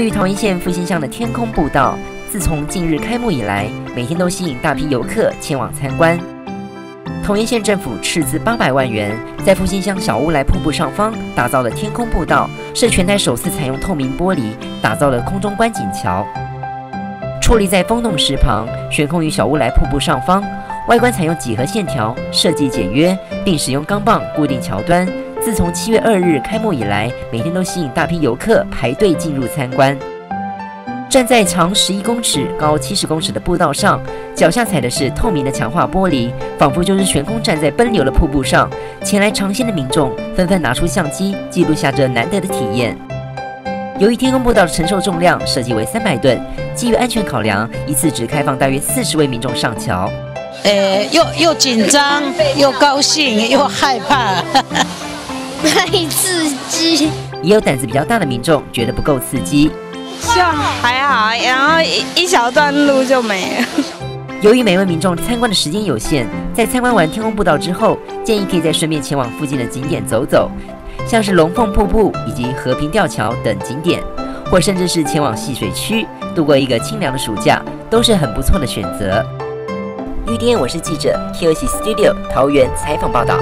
位于桃园县复兴乡的天空步道，自从近日开幕以来，每天都吸引大批游客前往参观。桃园县政府斥资800万元，在复兴乡小乌来瀑布上方打造的天空步道，是全台首次采用透明玻璃打造的空中观景桥。矗立在风洞石旁，悬空于小乌来瀑布上方，外观采用几何线条设计简约，并使用钢棒固定桥端。 自从7月2日开幕以来，每天都吸引大批游客排队进入参观。站在长11公尺、高70公尺的步道上，脚下踩的是透明的强化玻璃，仿佛就是悬空站在奔流的瀑布上。前来尝鲜的民众纷纷拿出相机，记录下这难得的体验。由于天空步道的承受重量设计为300吨，基于安全考量，一次只开放大约40位民众上桥。又紧张，又高兴，又害怕。太刺激！也有胆子比较大的民众觉得不够刺激，就还好，然后一小段路就没了。由于每位民众参观的时间有限，在参观完天空步道之后，建议可以再顺便前往附近的景点走走，像是龙凤瀑布以及和平吊桥等景点，或甚至是前往戏水区度过一个清凉的暑假，都是很不错的选择。玉丁，我是记者 Kiyoshi Studio 桃园采访报道。